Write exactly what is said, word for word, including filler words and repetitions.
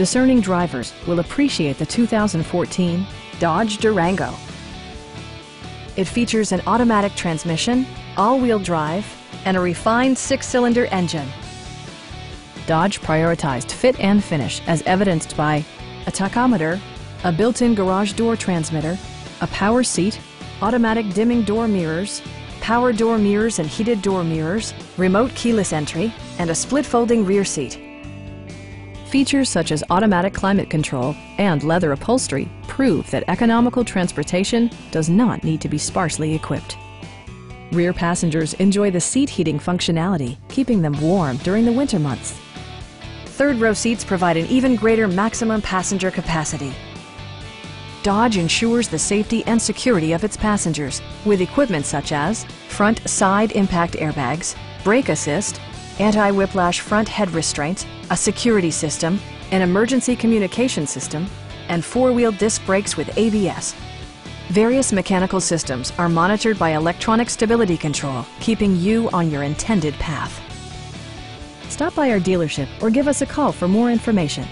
Discerning drivers will appreciate the two thousand fourteen Dodge Durango. It features an automatic transmission, all-wheel drive, and a refined six-cylinder engine. Dodge prioritized fit and finish as evidenced by a tachometer, a built-in garage door transmitter, a power seat, automatic dimming door mirrors, power door mirrors and heated door mirrors, remote keyless entry, and a split folding rear seat. Features such as automatic climate control and leather upholstery prove that economical transportation does not need to be sparsely equipped. Rear passengers enjoy the seat heating functionality, keeping them warm during the winter months. Third row seats provide an even greater maximum passenger capacity. Dodge ensures the safety and security of its passengers with equipment such as front side impact airbags, brake assist, anti-whiplash front head restraints, a security system, an emergency communication system, and four-wheel disc brakes with A B S. Various mechanical systems are monitored by electronic stability control, keeping you on your intended path. Stop by our dealership or give us a call for more information.